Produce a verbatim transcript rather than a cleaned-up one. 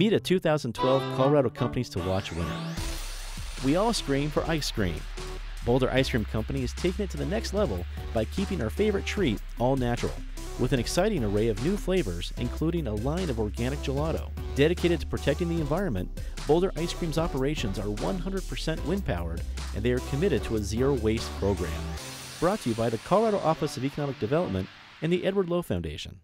Meet a two thousand twelve Colorado Companies to Watch winner. We all scream for ice cream. Boulder Ice Cream Company is taking it to the next level by keeping our favorite treat all natural, with an exciting array of new flavors, including a line of organic gelato. Dedicated to protecting the environment, Boulder Ice Cream's operations are one hundred percent wind-powered, and they are committed to a zero-waste program. Brought to you by the Colorado Office of Economic Development and the Edward Lowe Foundation.